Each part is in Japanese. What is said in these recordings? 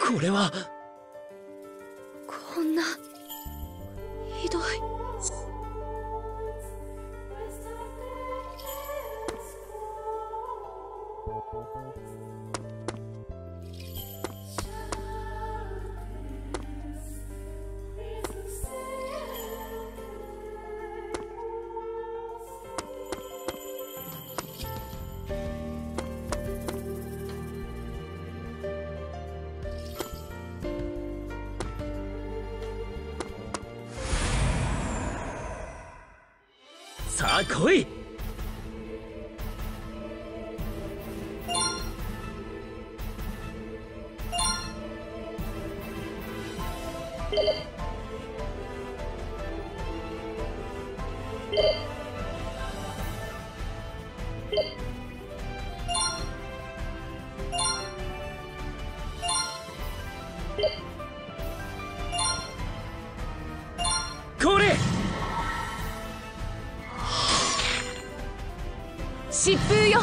これはこんなひどい。さあ来い。これ疾風よ。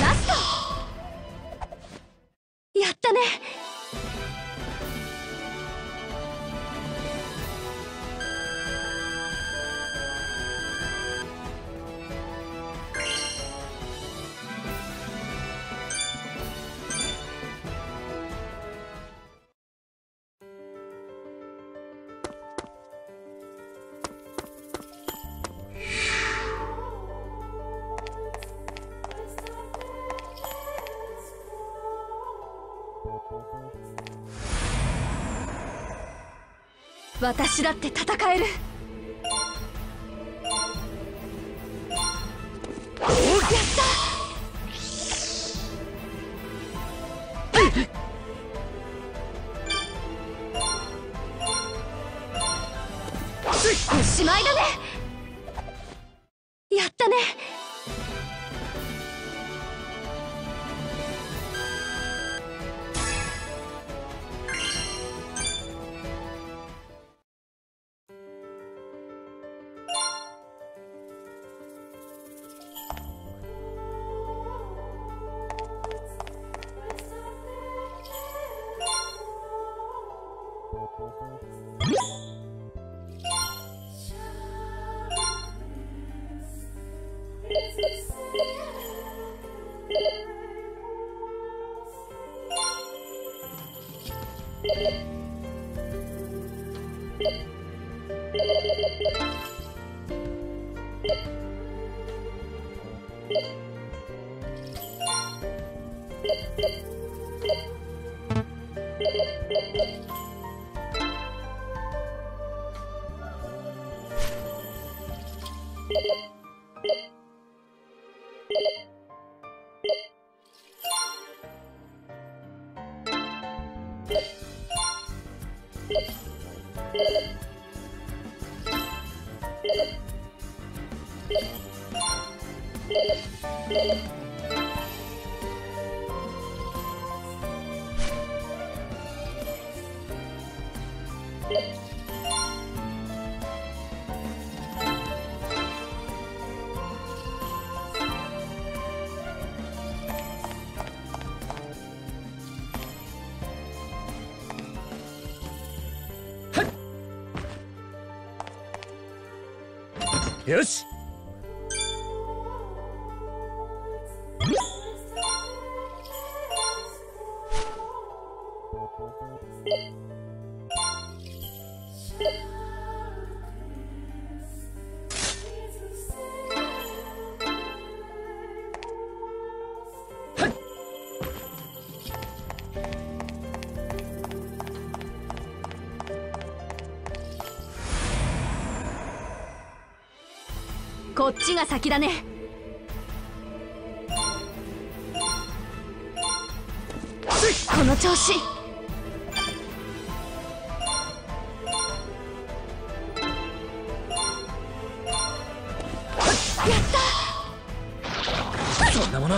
ラスト。やったね。私だって戦える。やった、おしまいだね。やったね。よし。こっちが先だね。この調子。なもの。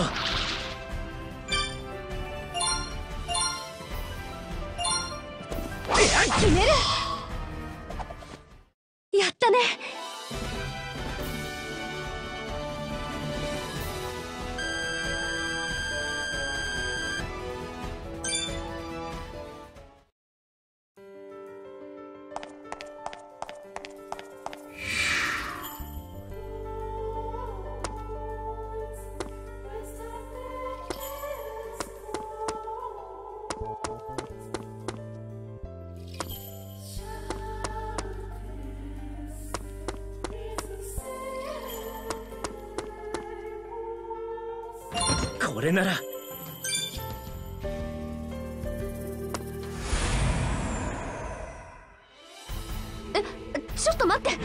決める。やったね。これならちょっと待って。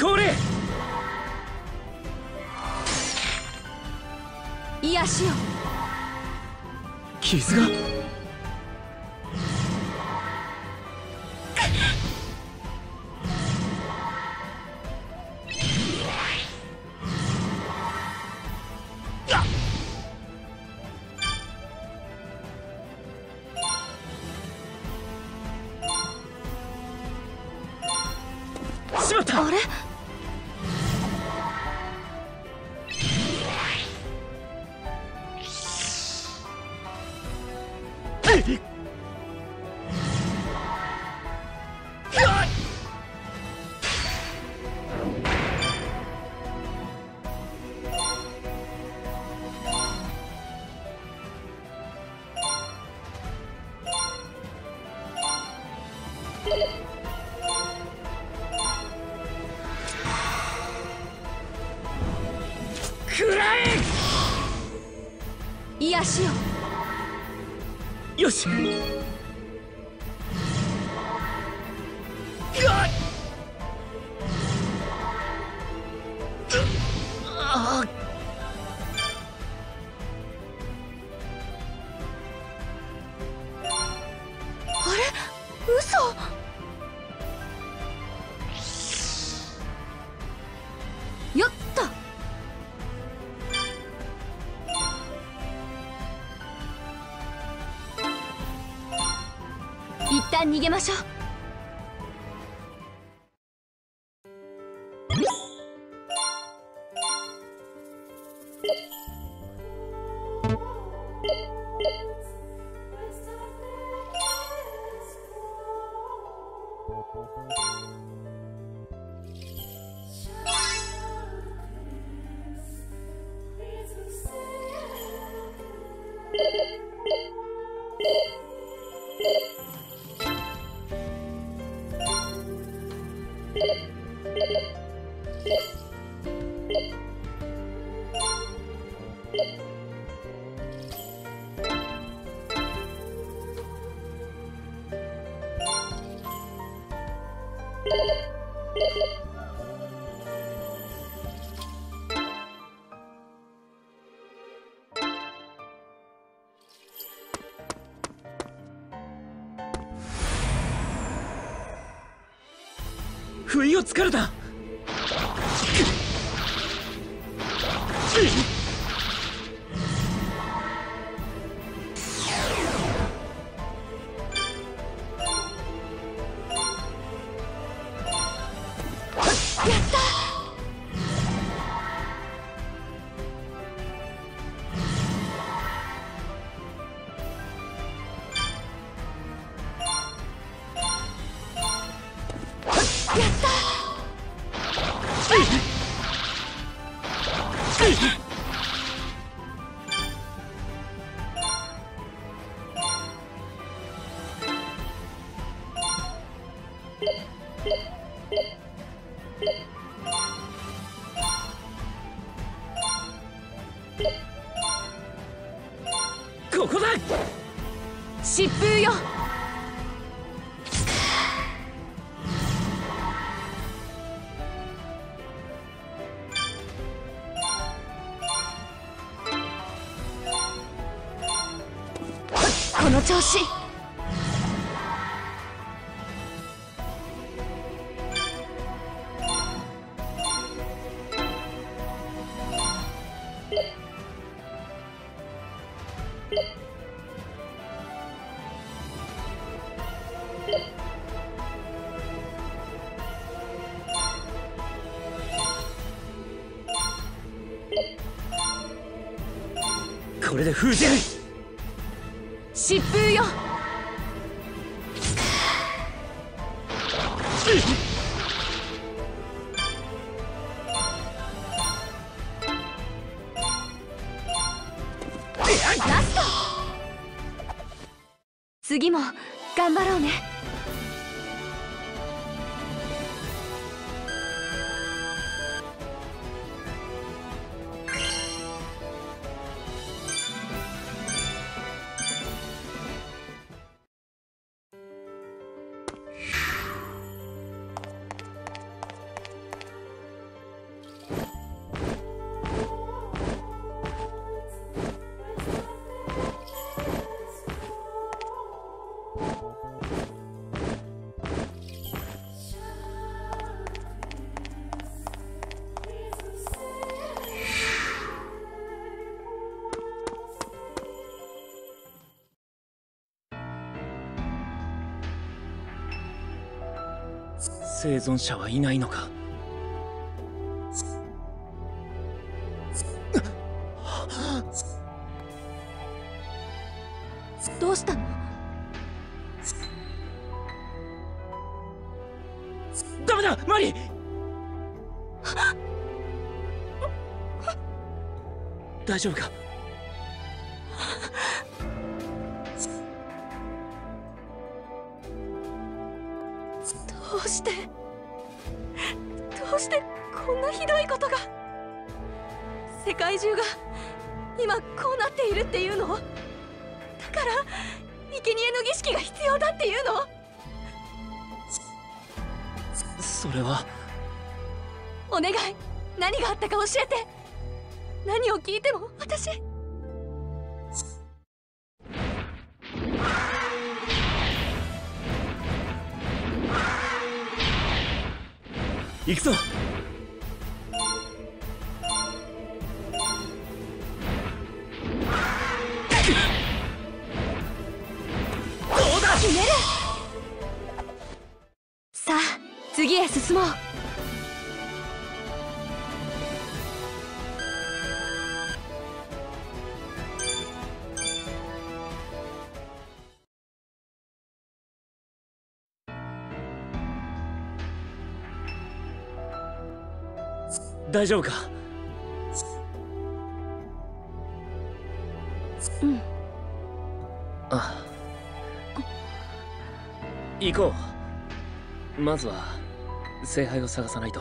これ癒しよ。傷がしまった。あれ癒しよ。よし。あれ、嘘。よっと。一旦逃げましょう。不意をつかれた。ここだ。疾風よ。この調子。これで封じる。疾風よ。ラスト。次も頑張ろうね。生存者はいないのか。どうしたの？ダメだ、マリー。大丈夫か？どうしてこんなひどいことが。世界中が今こうなっているっていうの？だから生贄の儀式が必要だっていうの？それは。お願い、何があったか教えて。何を聞いても私。行くぞ。決める。さあ次へ進もう。大丈夫か？うん。ああ、行こう。まずは聖杯を探さないと。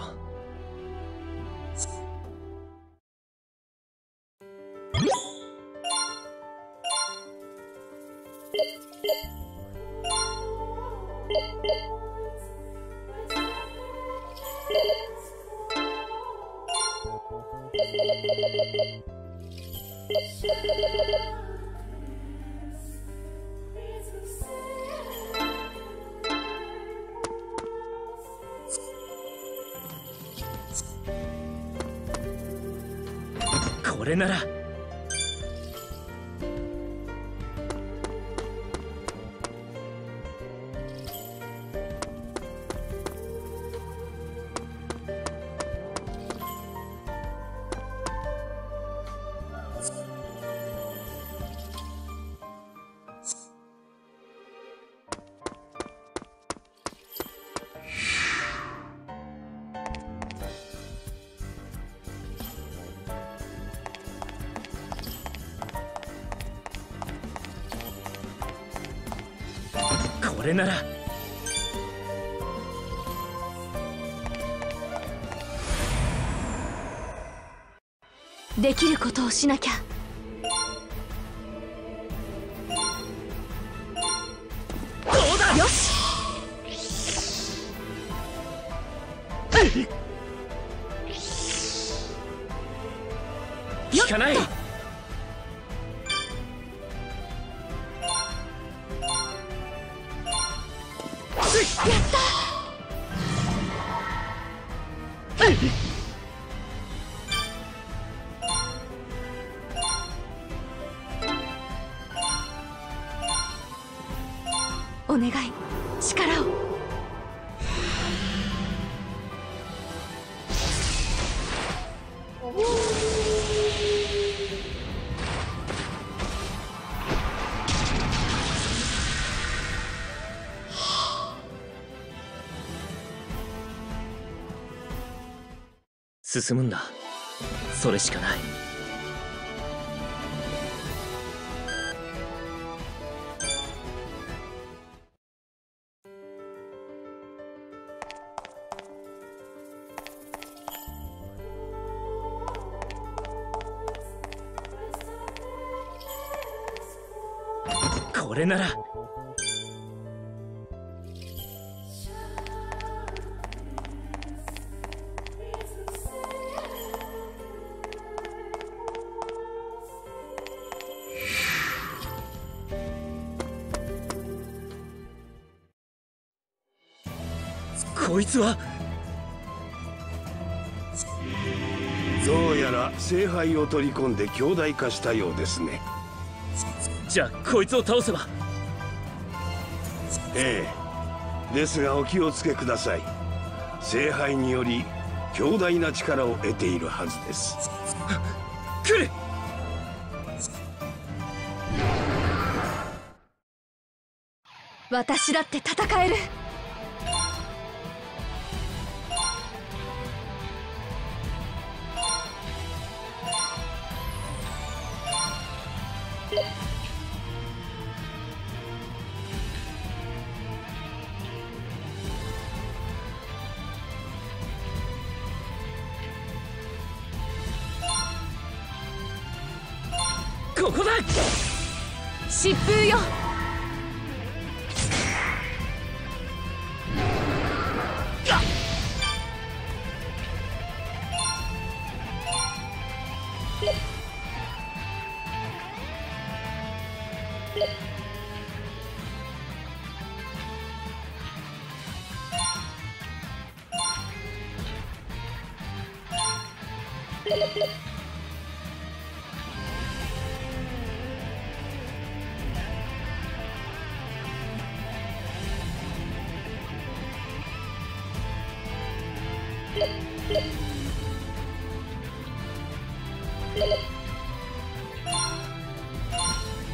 これなら。これなら。できることをしなきゃ。効かない。お願い、力を。進むんだ。それしかない。これなら。こいつはどうやら聖杯を取り込んで強大化したようですね。じゃあこいつを倒せば。ええ、ですがお気をつけください。聖杯により強大な力を得ているはずです。来る。私だって戦える。ここだ。疾風よ。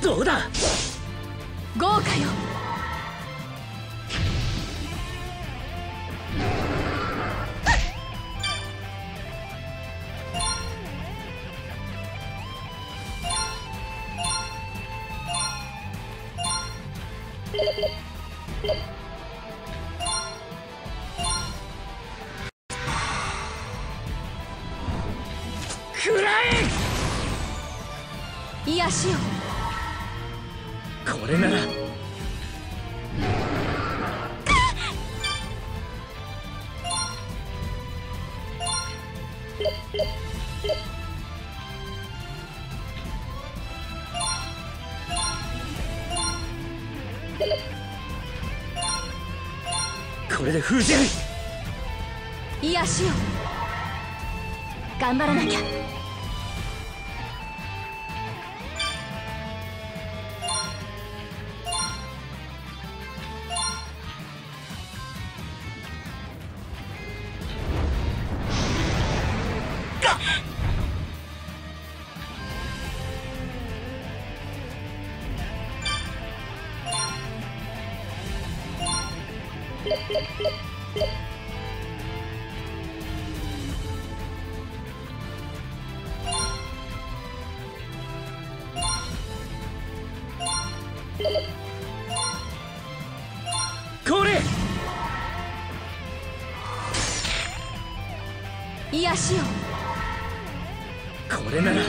どうだ。豪華よ。くらえ。癒しよ。これなら。これで封じる。癒しよ。頑張らなきゃ。これ。癒しよ。これなら。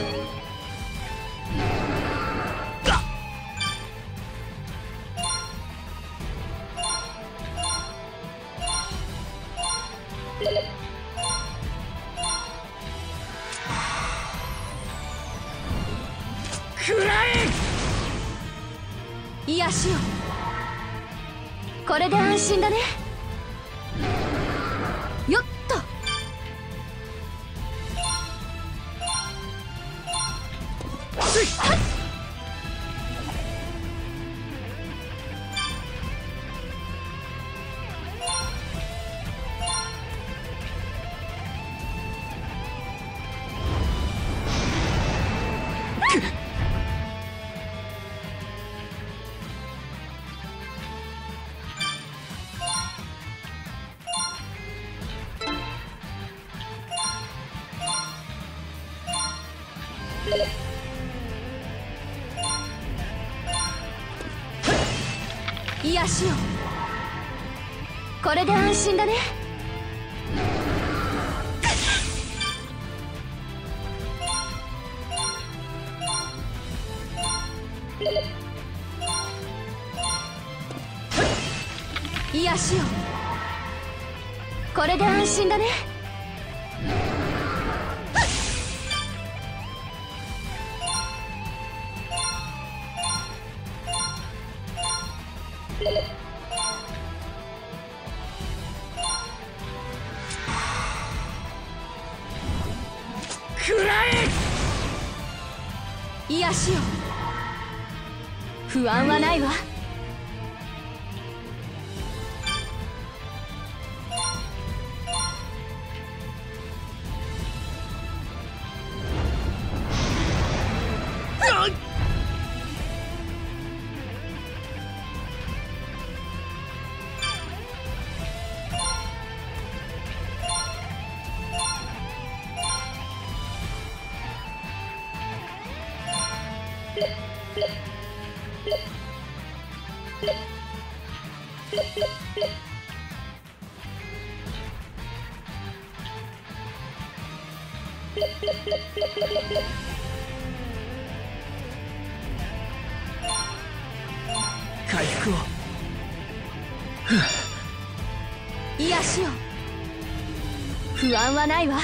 食らえ！癒しよ。これで安心だね。よっと。はい。癒しよ。これで安心だね。癒しよ。これで安心だね。癒しよ。不安はないわ。回復を。癒しよ。不安はないわ。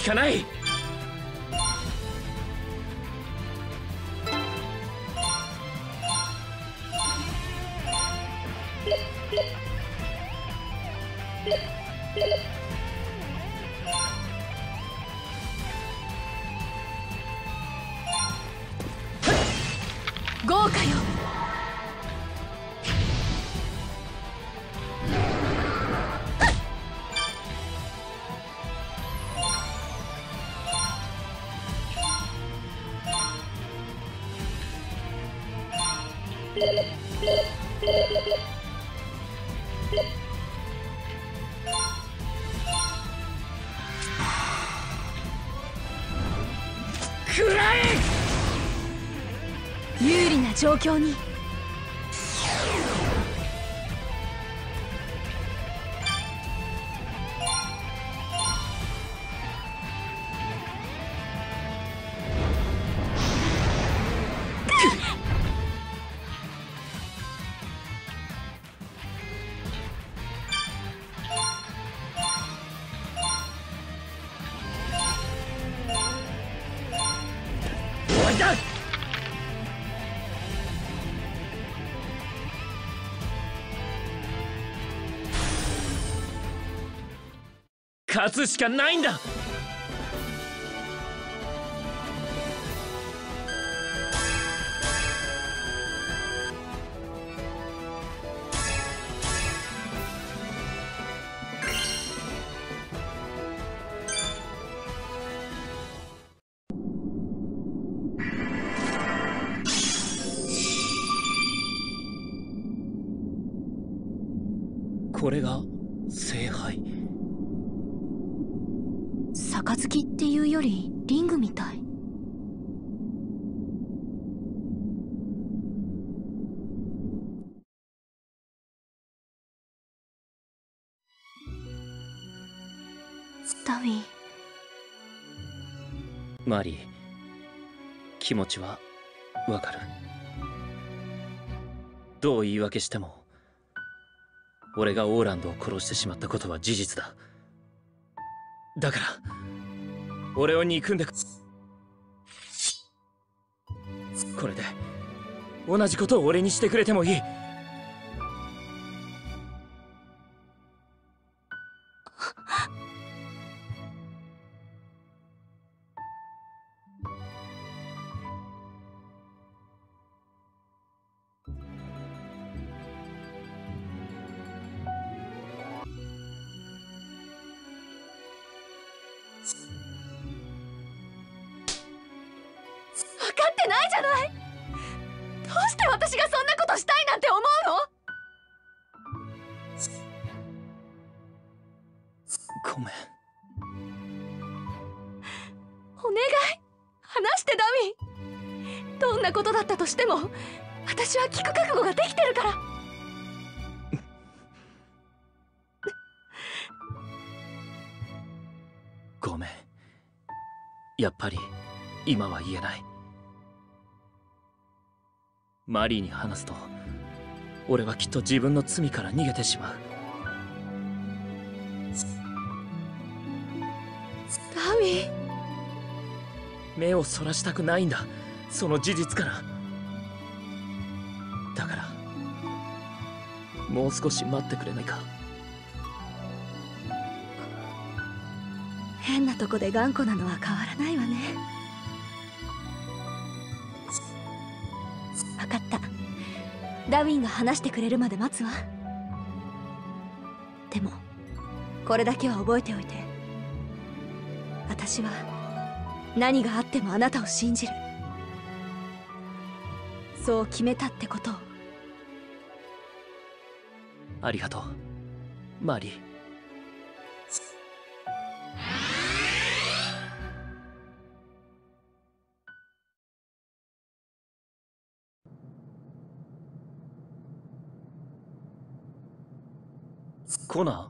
効かない。豪華よ。食らえ！有利な状況に。終わりだ。勝つしかないんだ。これが聖杯。杯っていうよりリングみたい。スタウィン、マリー、気持ちはわかる。どう言い訳しても俺がオーランドを殺してしまったことは事実だ。だから俺を憎んでく。これで同じことを俺にしてくれてもいい。今は言えない。マリーに話すと俺はきっと自分の罪から逃げてしまう。ダミー、目をそらしたくないんだ、その事実から。だからもう少し待ってくれないか。変なとこで頑固なのは変わらないわね。ダウィンが話してくれるまで待つわ。でもこれだけは覚えておいて、私は何があってもあなたを信じる、そう決めたってことを。ありがとう、マリー。コナー、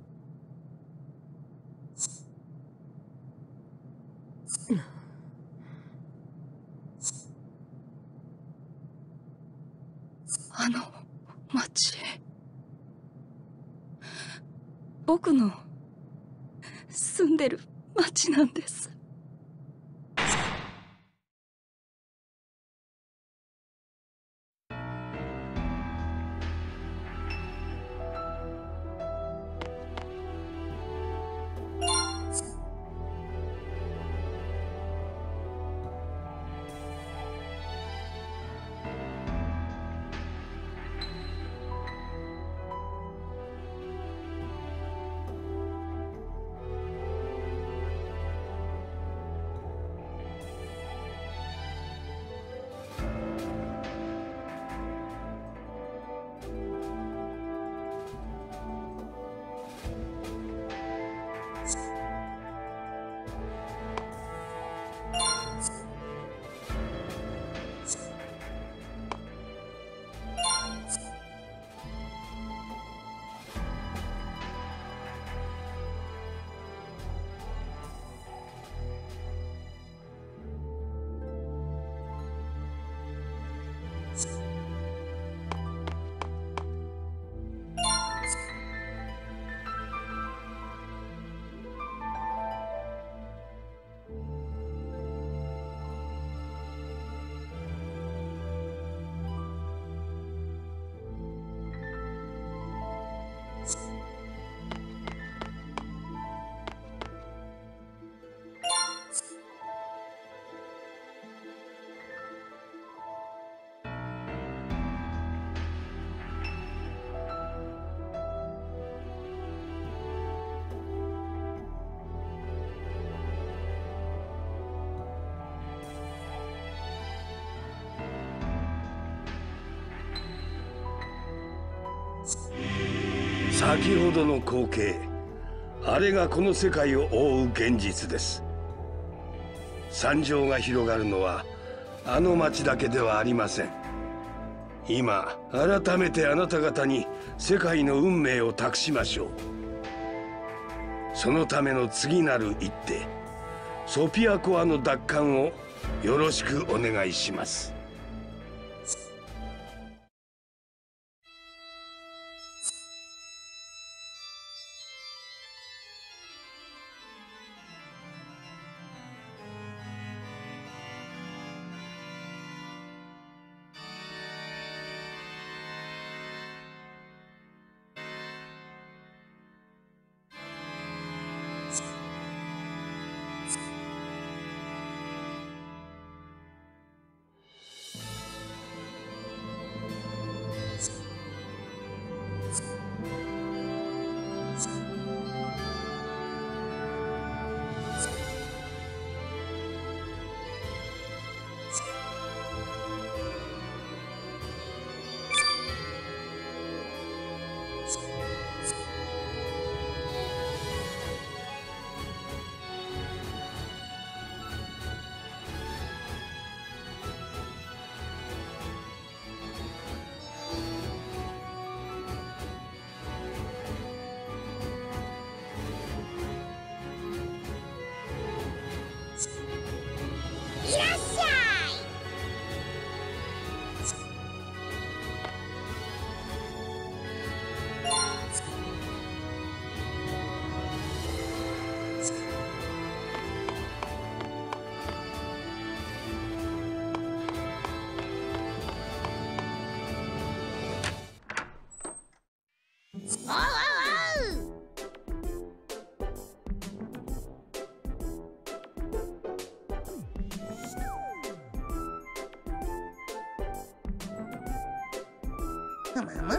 あの町、僕の住んでる町なんです。先ほどの光景、あれがこの世界を覆う現実です。惨状が広がるのはあの町だけではありません。今改めてあなた方に世界の運命を託しましょう。そのための次なる一手、ソピアコアの奪還をよろしくお願いします。a mamá?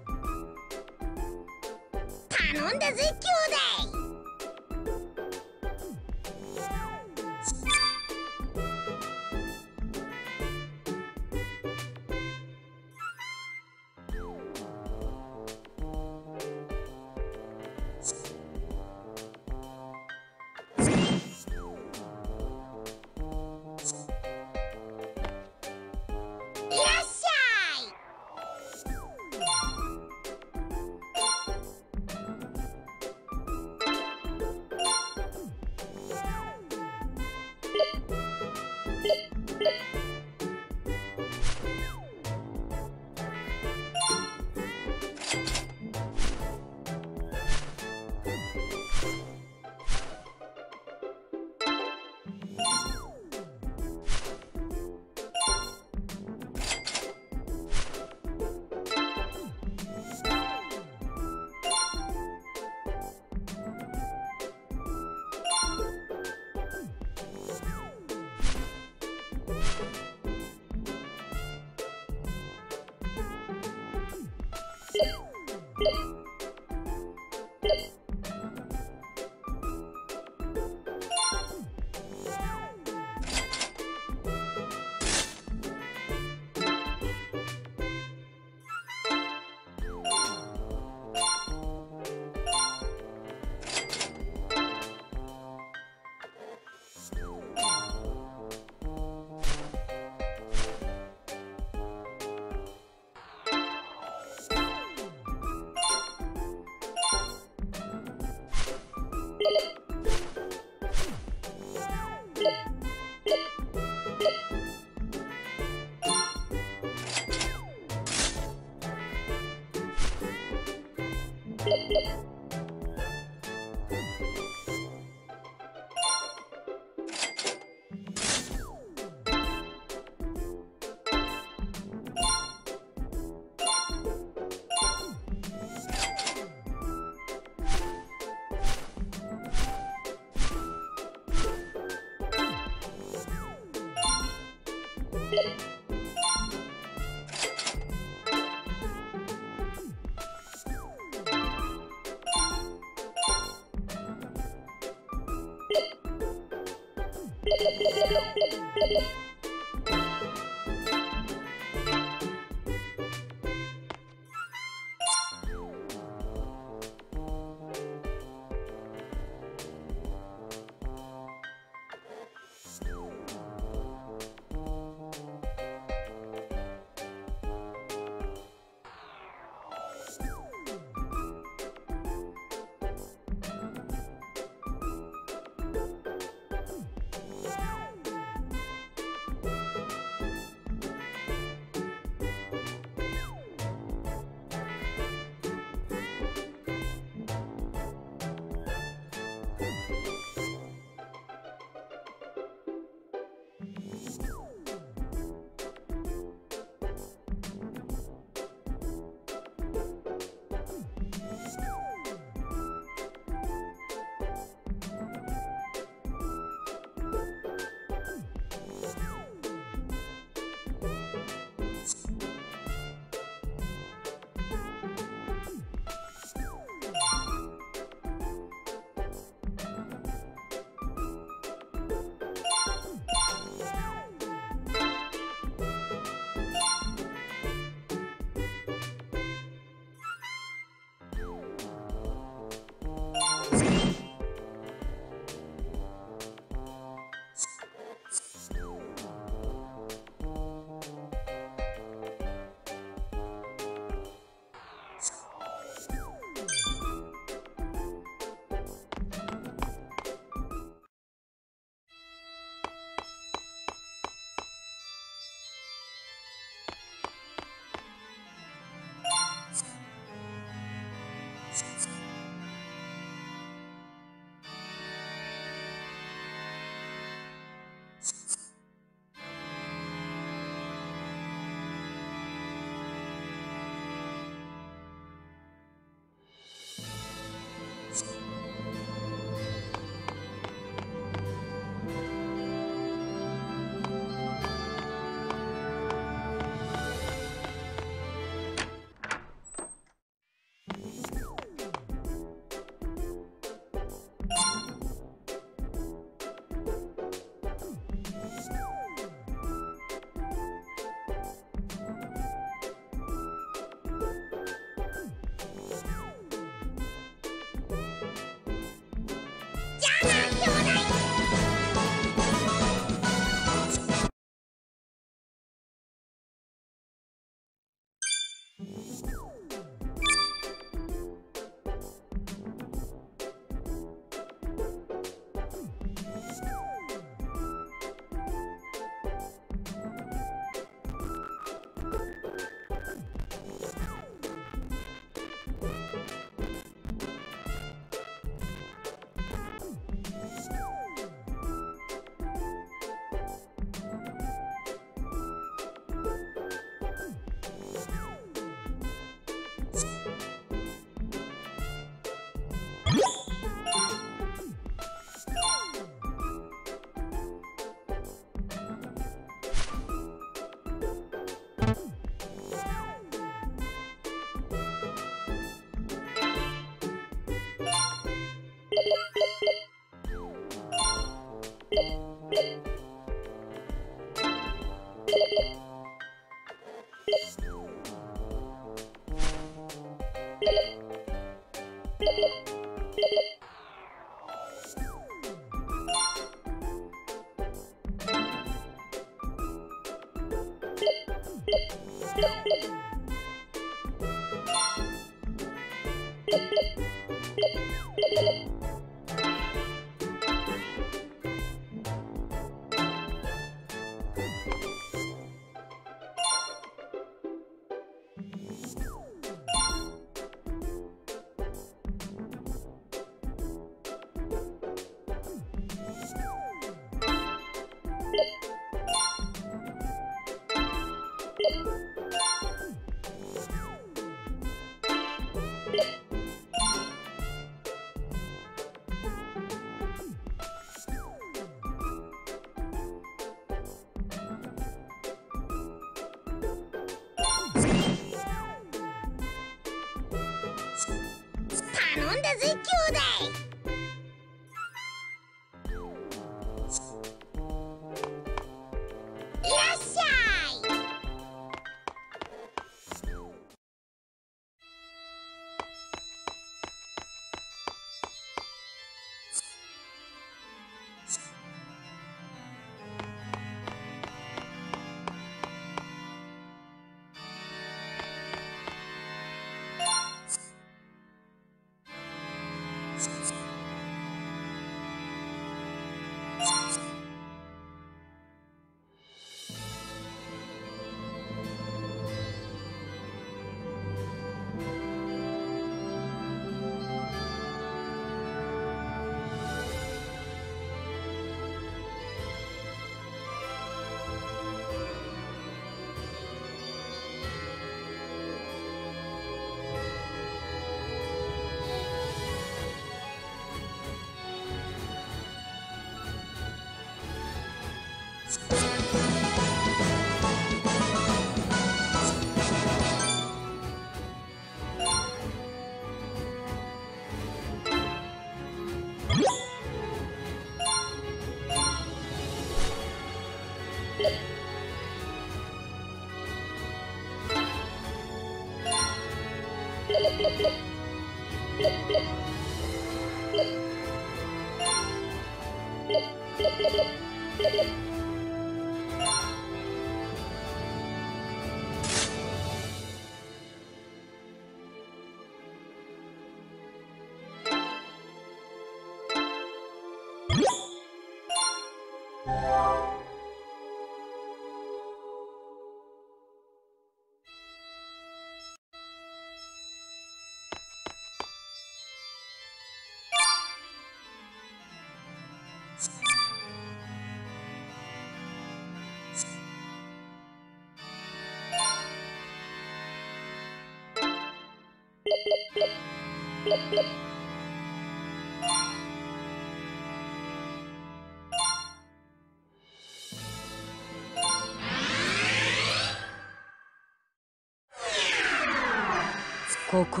ここ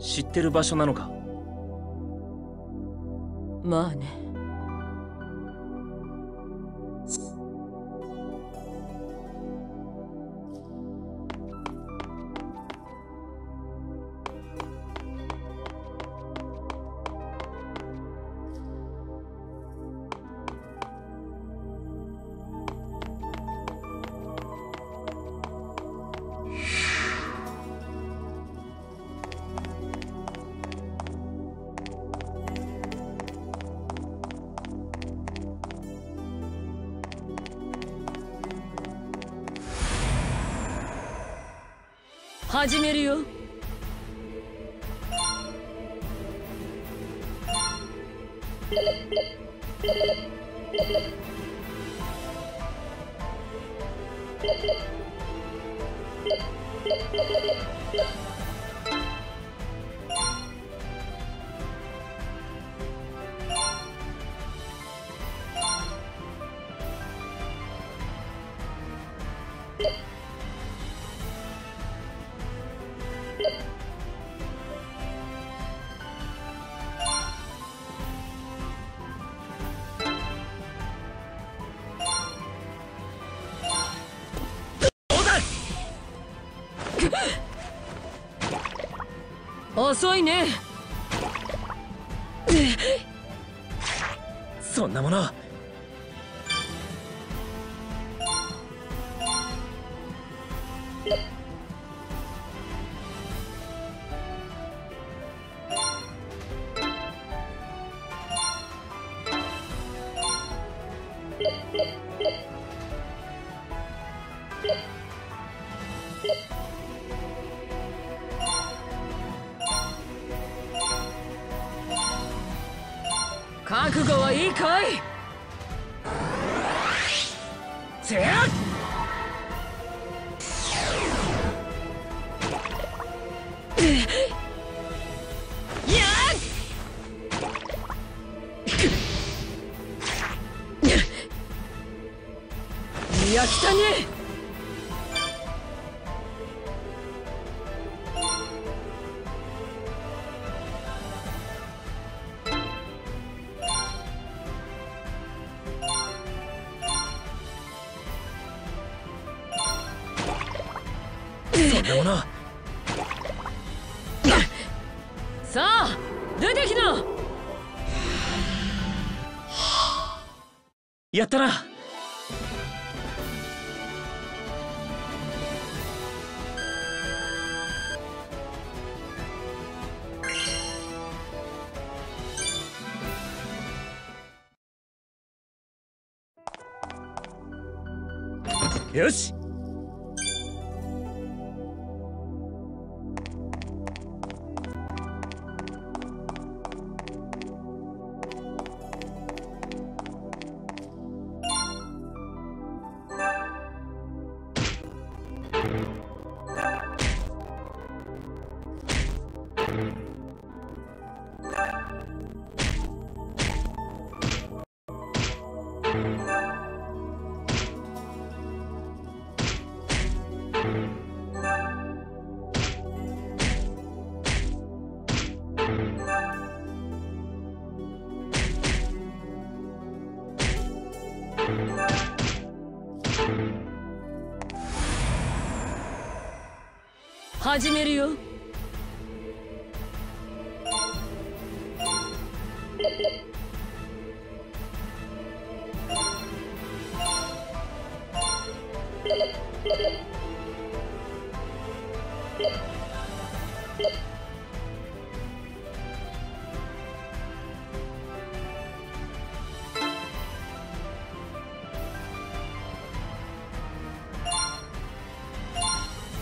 知ってる場所なのか？まあね。始めるよ。遅いね。そんなもの。覚悟はいいかい？せや！いや来たね。さあ出てきな。やったな。よし。始めるよ。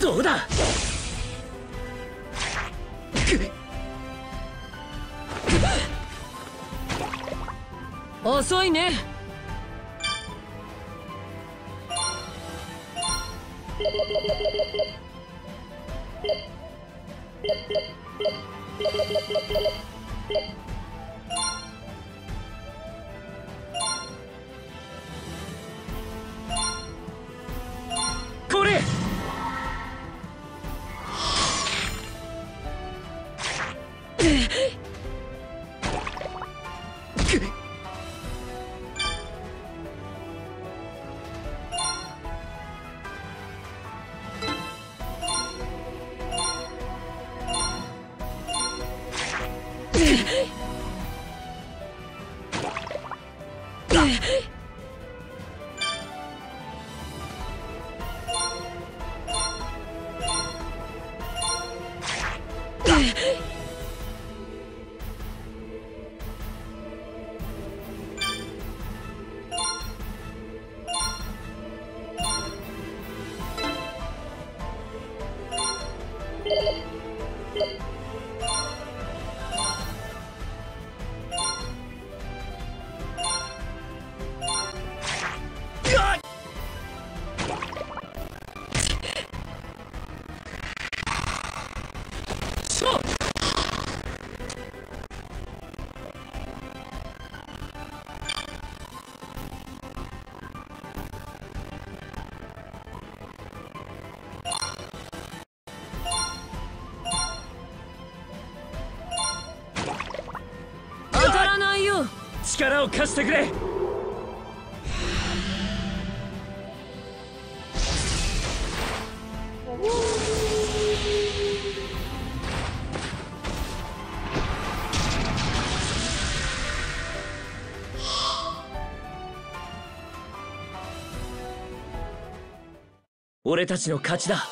どうだ。遅いね。これ。力を貸してくれ。俺たちの勝ちだ。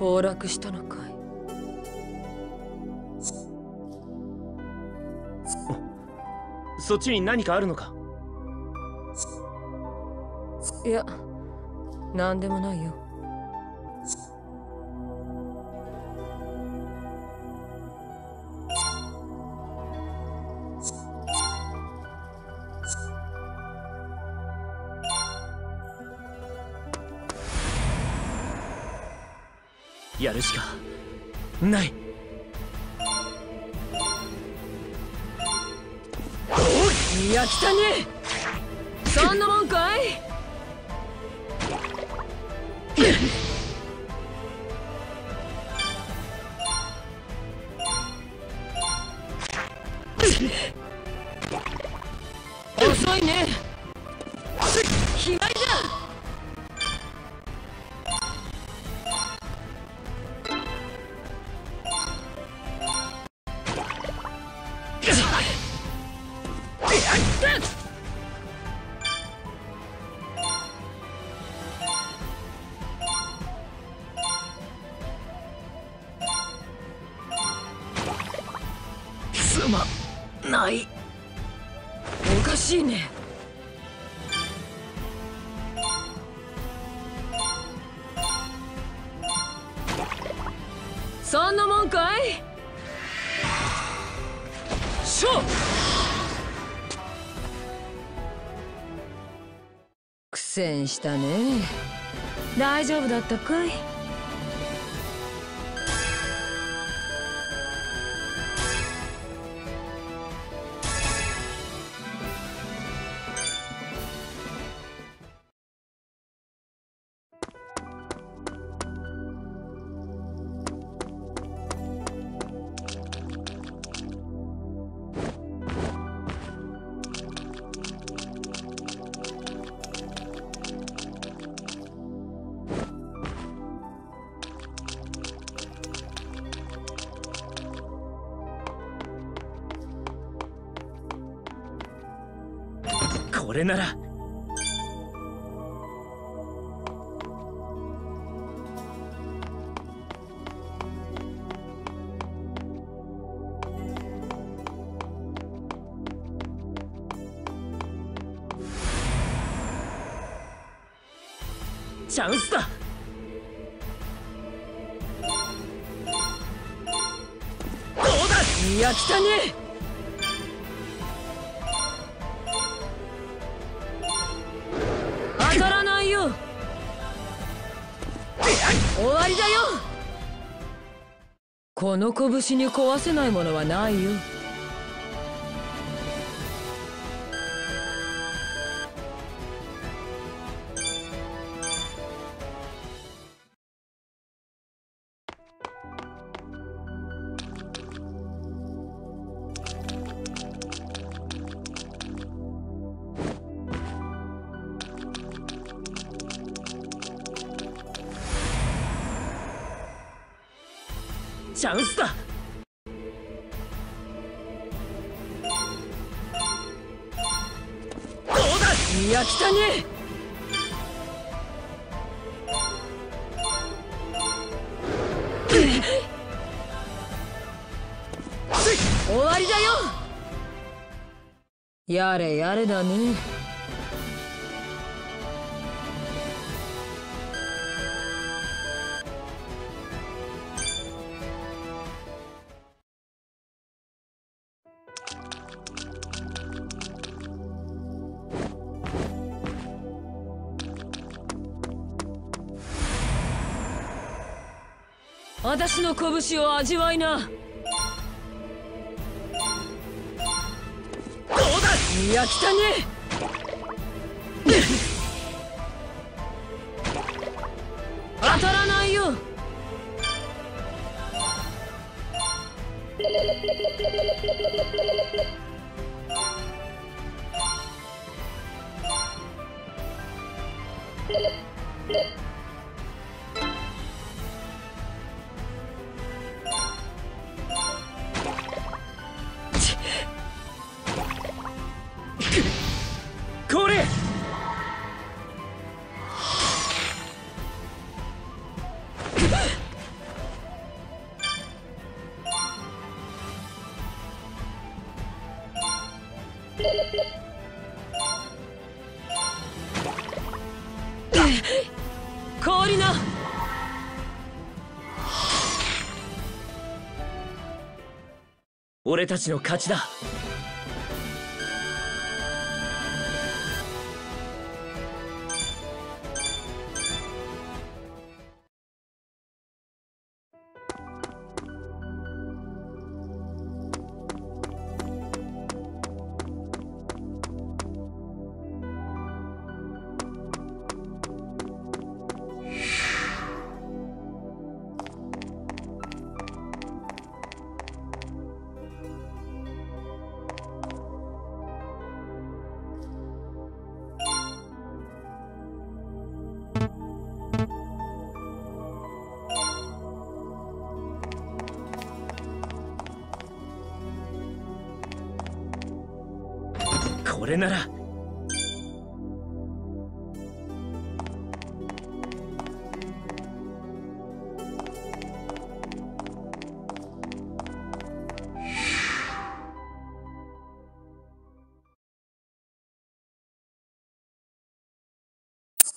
崩落したのかい。そっちに何かあるのか。いや、何でもないよ。やるしかない。おい、やきたねえ。そんなもんかい。遅いね。気合だ。ない。おかしいね。そんなもんかい。しょ。苦戦したね。大丈夫だったかい。これならチャンスだ。どうだ。いやきたねえ。終わりだよ。この拳に壊せないものはないよ。チャンスだ。どうだ。いやきたねえ。終わりだよ。やれやれだね。私の拳を味わいな。どうだ。いや来たね。当たらないよ。俺たちの勝ちだ。これなら。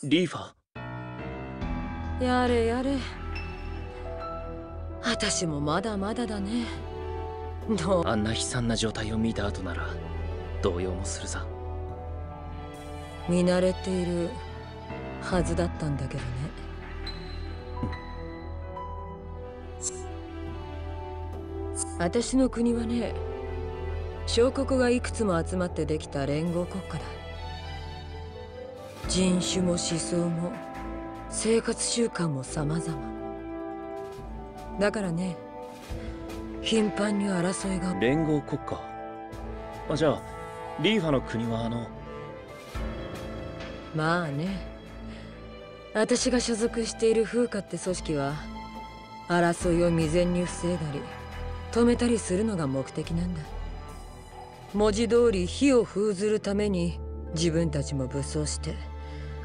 リーファ。やれやれ。私もまだまだだね。どう。あんな悲惨な状態を見た後なら。動揺もするさ。見慣れているはずだったんだけどね。私の国はね、小国がいくつも集まってできた連合国家だ。人種も思想も生活習慣も様々だからね、頻繁に争いが。連合国家。あ、じゃあリーファの国はまあね、私が所属しているフーカって組織は争いを未然に防いだり止めたりするのが目的なんだ。文字通り火を封ずるために自分たちも武装して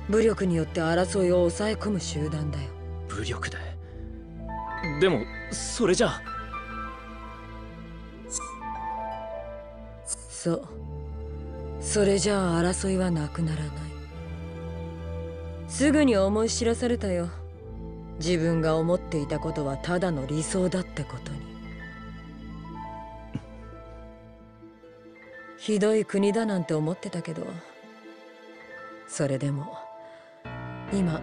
武力によって争いを抑え込む集団だよ。武力で。でもそれじゃあ。それじゃあ争いはなくならない。すぐに思い知らされたよ。自分が思っていたことはただの理想だってことに。ひどい国だなんて思ってたけど、それでも今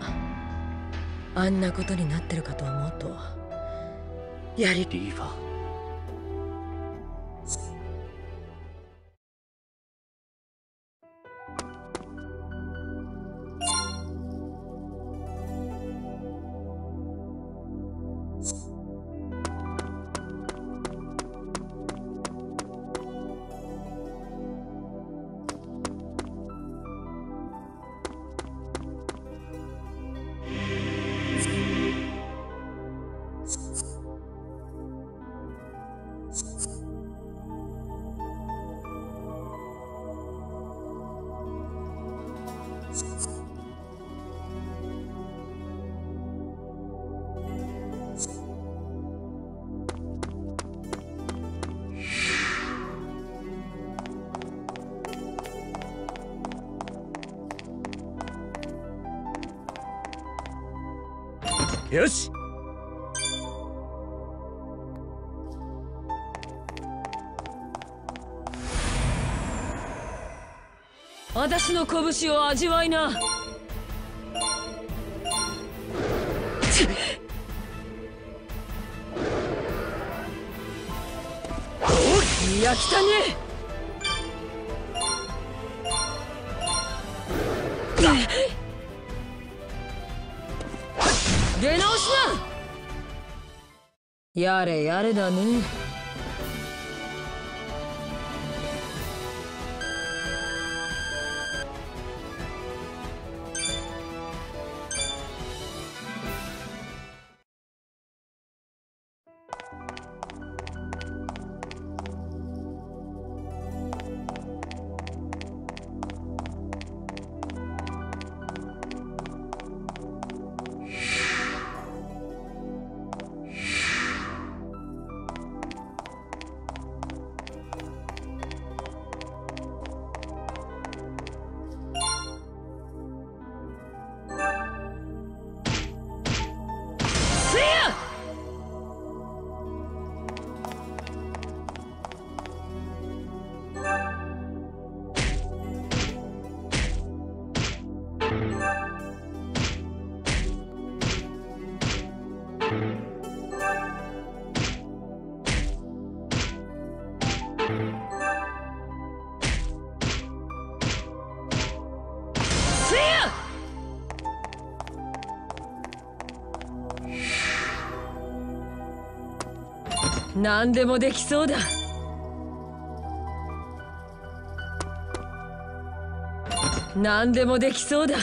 あんなことになってるかと思うとやり。リーファ。よし。私の拳を味わいな。おいやきたね出直しな。やれやれだね。何でもできそうだ。何でもできそうだ。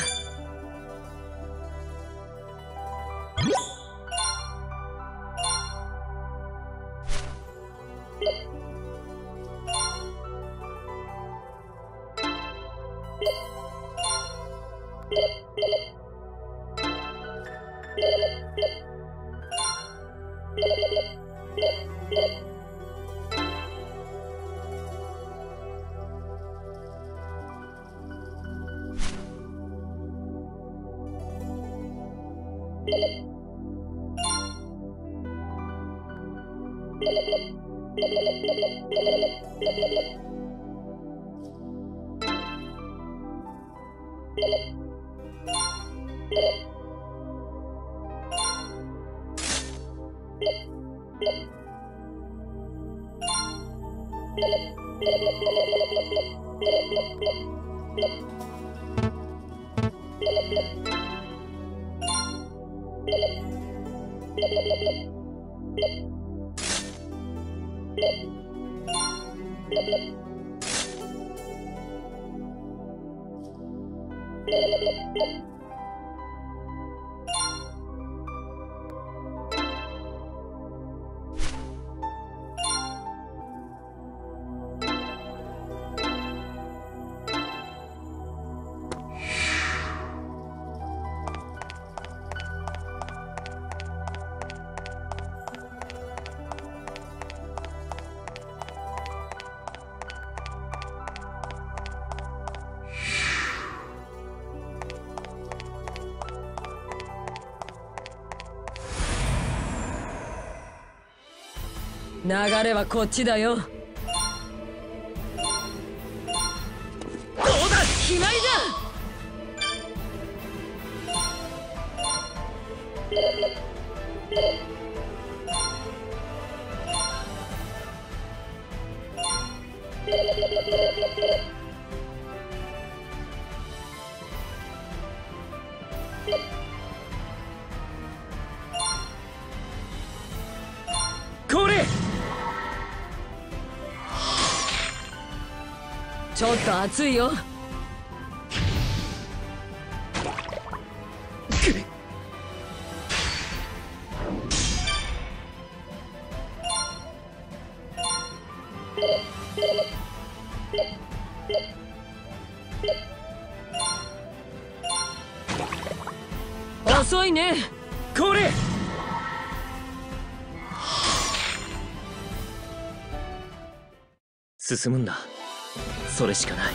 流れはこっちだよ。どうだ決まりだ。これちょっと熱いよ。遅いね。これ進むんだ。それしかない。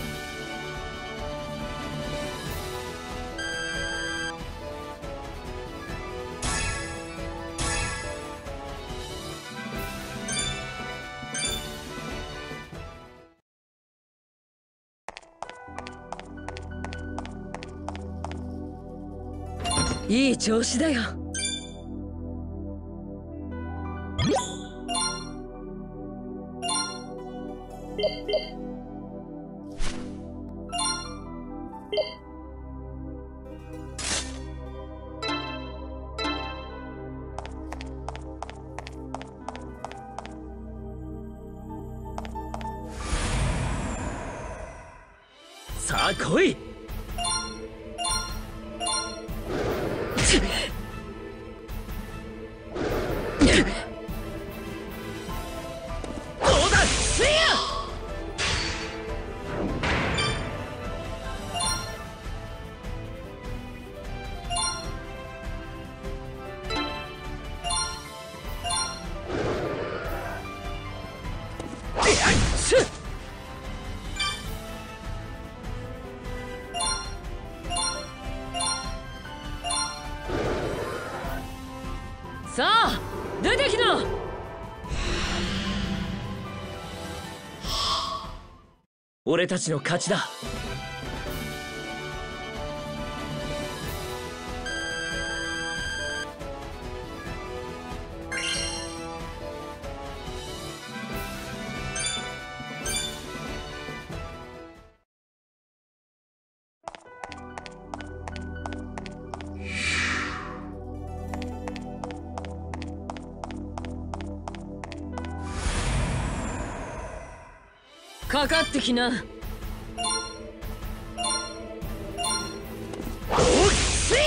いい調子だよ。さあ来い。さあ出てきな。俺たちの勝ちだ。かかってきな。おっせや。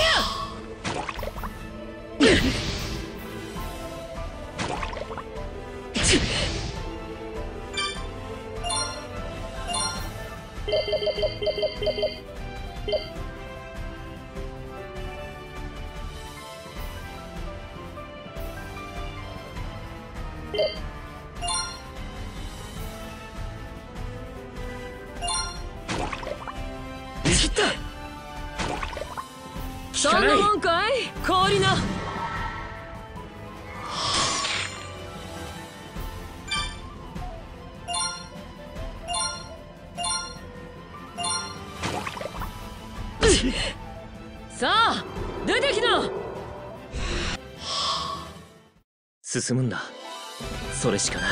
そんなもんかい。氷な。さあ出てきな。進むんだ。それしかない。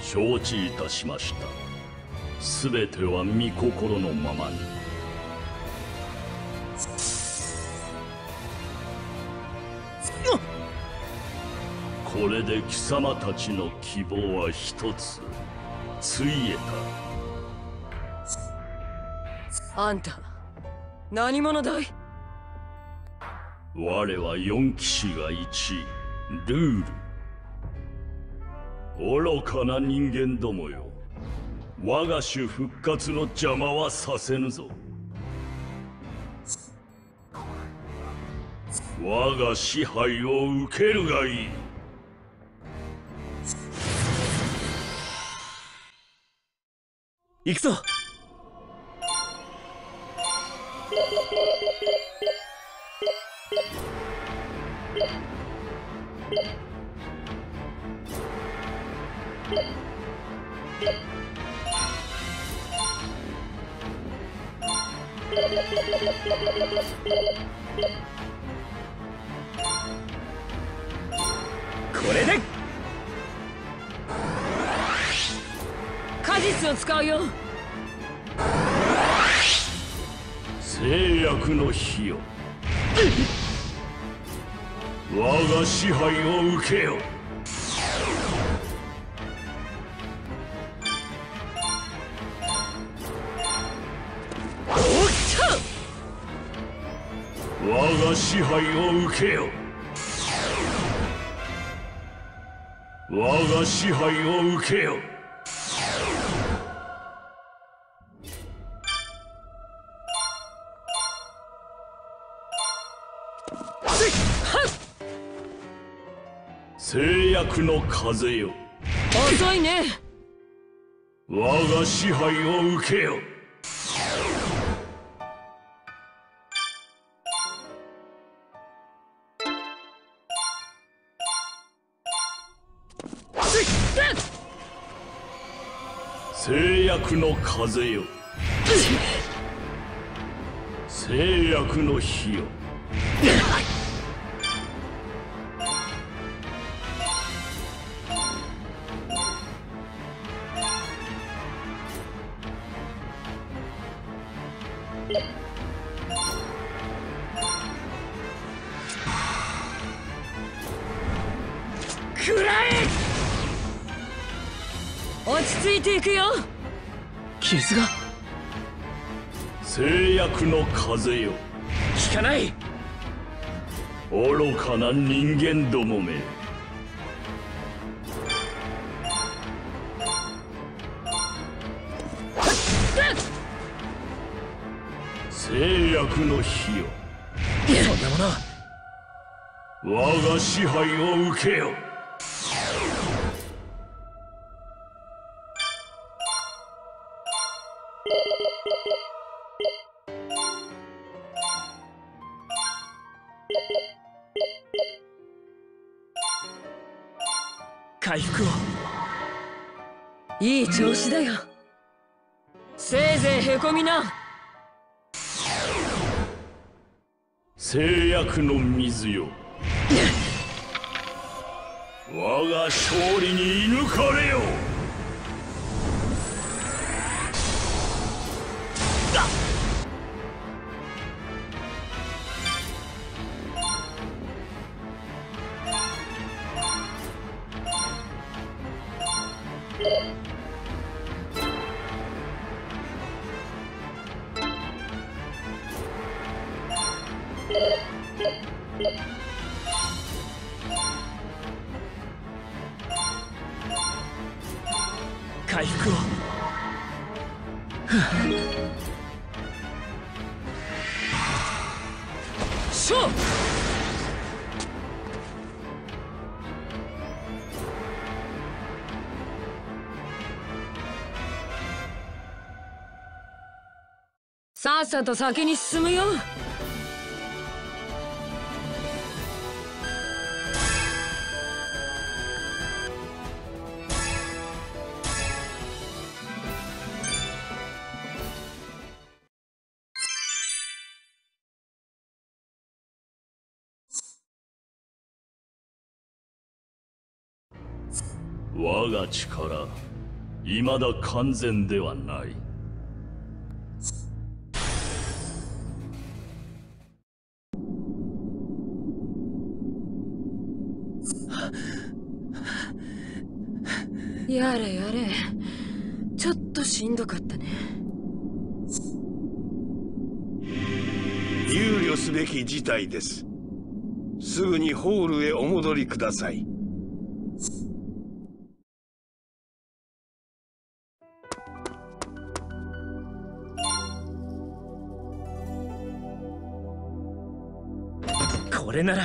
承知いたしました。すべては御心のままに。これで貴様たちの希望は一つついえた。あんた何者だい。我は四騎士が一ルール。愚かな人間どもよ、我が主復活の邪魔はさせぬぞ。我が支配を受けるがいい。行くぞ。これで果実を使うよ。制約の火よ、我が支配を受けよ。我が支配を受けよ。我が支配を受けよ。制約の風よ、遅いね。我が支配を受けよ。制約の風よ、制約の火よ。くらえ！落ち着いていくよ。傷が制約の風よ、効かない。愚かな人間どもめ。制約の火よ、そんなもの我が支配を受けよ。回復を。いい調子だよ。せいぜいへこみな。制約の水よ、我が勝利に射抜かれよ。回復を。勝負。さっさと先に進むよ。我が力、いまだ完全ではない。やれやれ、ちょっとしんどかったね。憂慮すべき事態です。すぐにホールへお戻りください。これなら。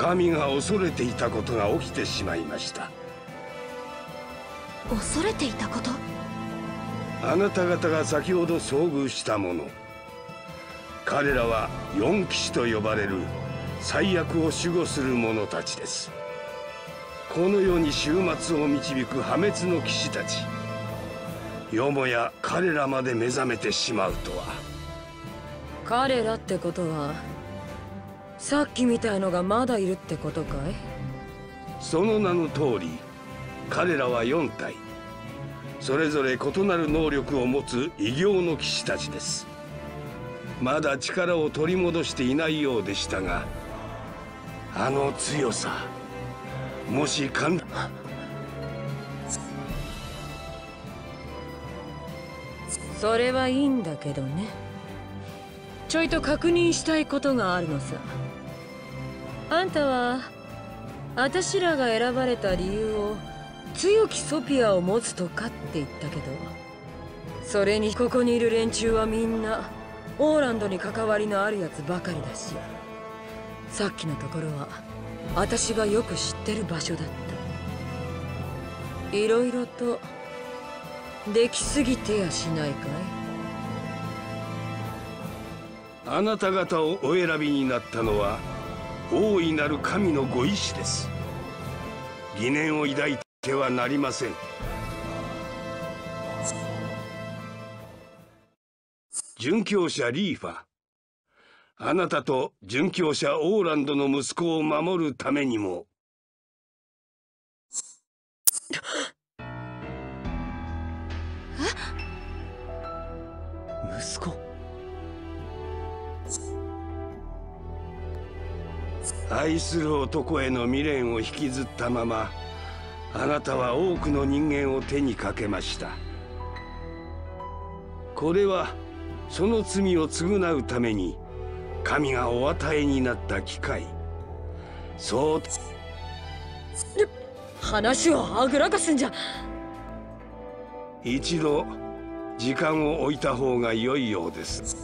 神が恐れていたことが起きてしまいました。恐れていたこと？あなた方が先ほど遭遇したもの、彼らは四騎士と呼ばれる災厄を守護する者たちです。この世に終末を導く破滅の騎士たち、よもや彼らまで目覚めてしまうとは。彼らってことはさっきみたいのがまだいるってことかい？その名の通り、彼らは4体それぞれ異なる能力を持つ異形の騎士たちです。まだ力を取り戻していないようでしたが、あの強さ、もし完…それはいいんだけどね。ちょいと確認したいことがあるのさ。あんたは私らが選ばれた理由を強きソピアを持つとかって言ったけど、それにここにいる連中はみんなオーランドに関わりのあるやつばかりだし、さっきのところは私がよく知ってる場所だった。いろいろとできすぎてやしないかい？あなた方をお選びになったのは大いなる神のご意志です。疑念を抱いてはなりません。殉教者リーファ、あなたと殉教者オーランドの息子を守るためにも。え？息子？愛する男への未練を引きずったまま、あなたは多くの人間を手にかけました。これはその罪を償うために神がお与えになった機会。そう話をあぐらかすんじゃ。一度時間を置いた方が良いようです。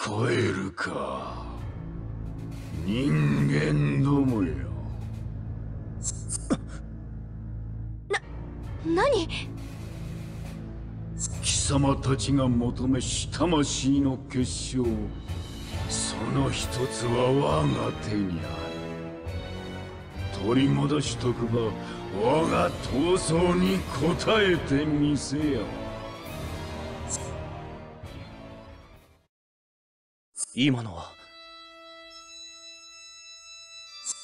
吠えるか、人間どもよ。何？貴様たちが求めし魂の結晶、その一つは我が手にある。取り戻しとくば、我が闘争に応えてみせよ。今のは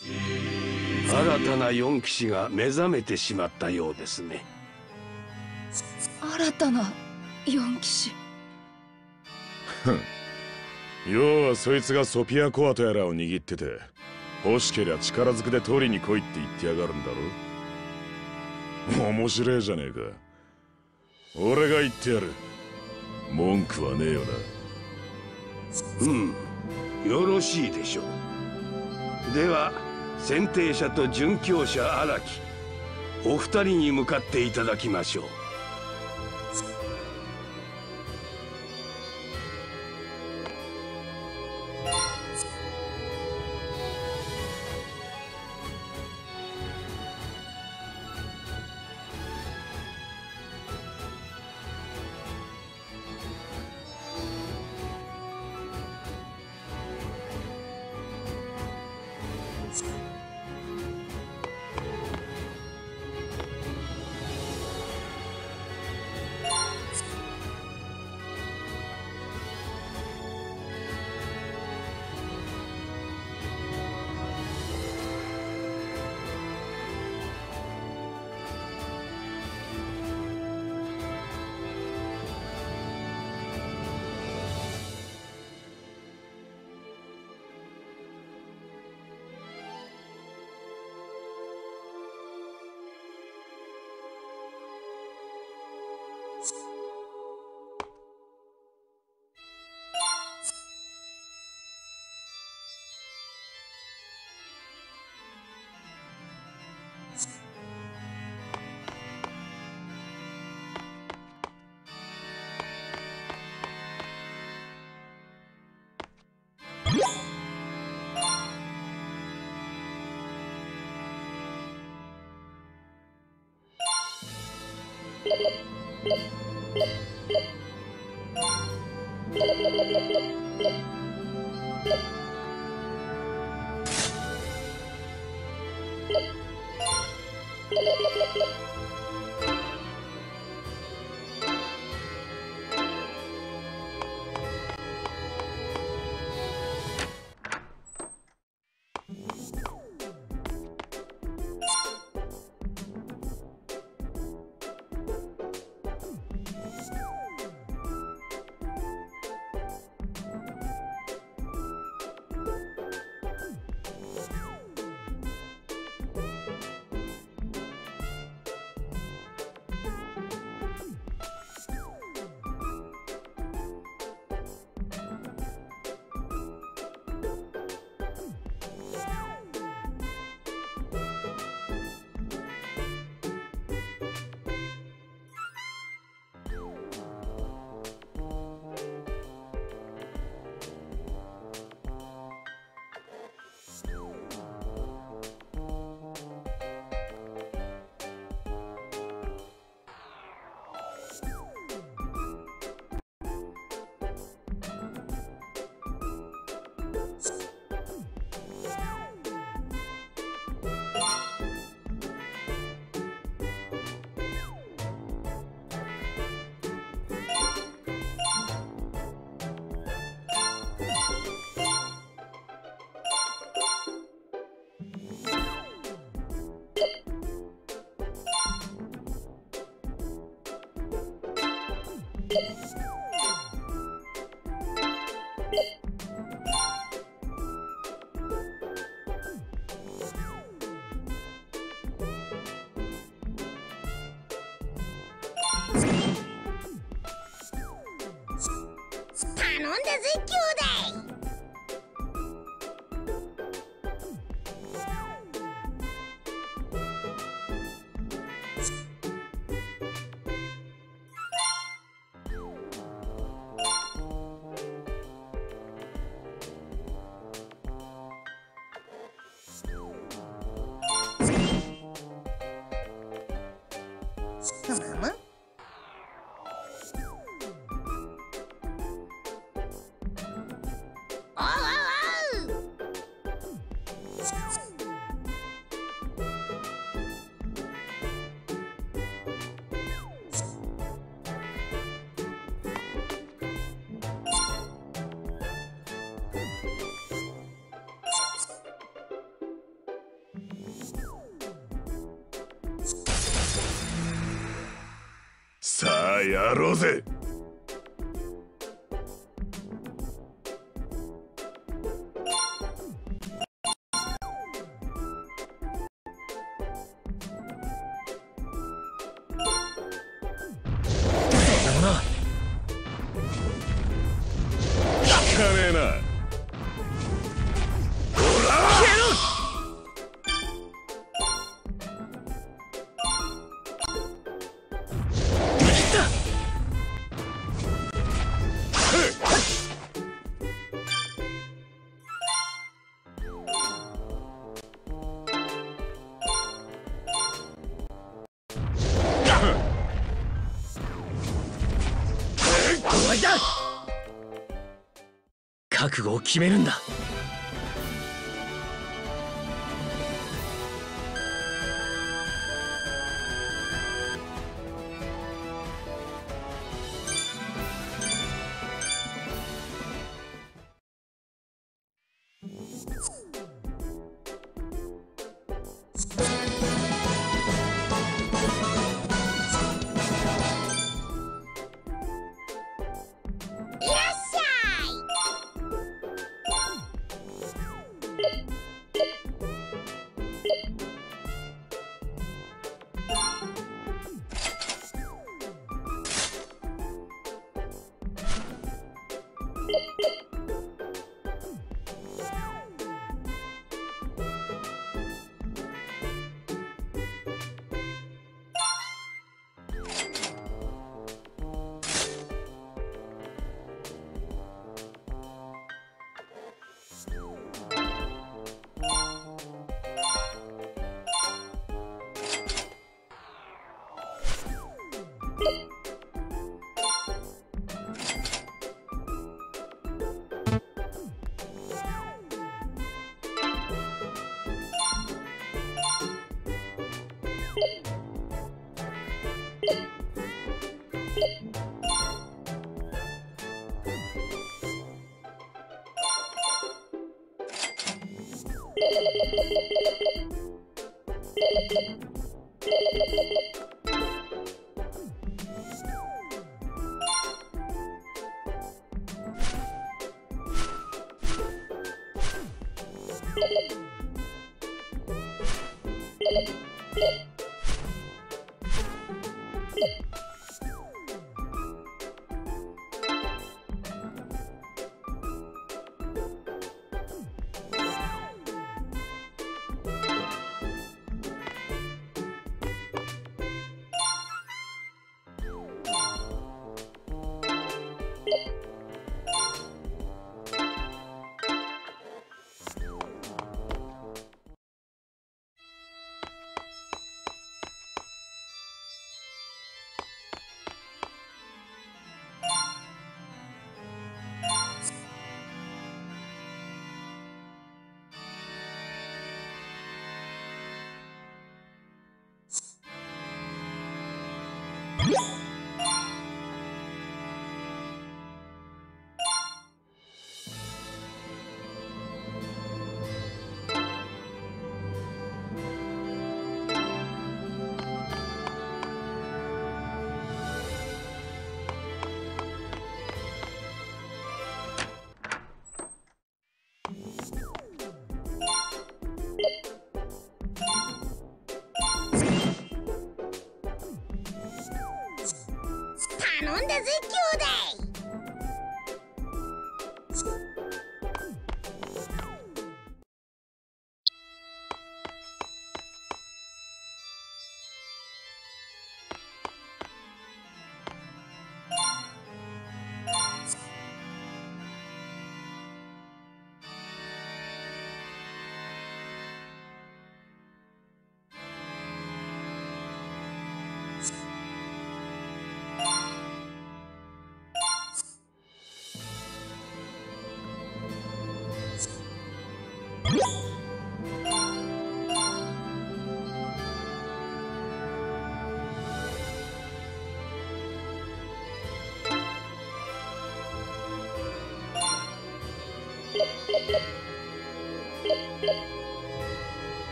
新たな四騎士が目覚めてしまったようですね。新たな四騎士。要はそいつがソピアコアとやらを握ってて、欲しけりゃ力ずくで取りに来いって言ってやがるんだろ。面白えじゃねえか。俺が言ってやる。文句はねえよな。うん、よろしいでしょう。では選定者と殉教者荒木、お二人に向かっていただきましょう。さあやろうぜ。覚悟を決めるんだ。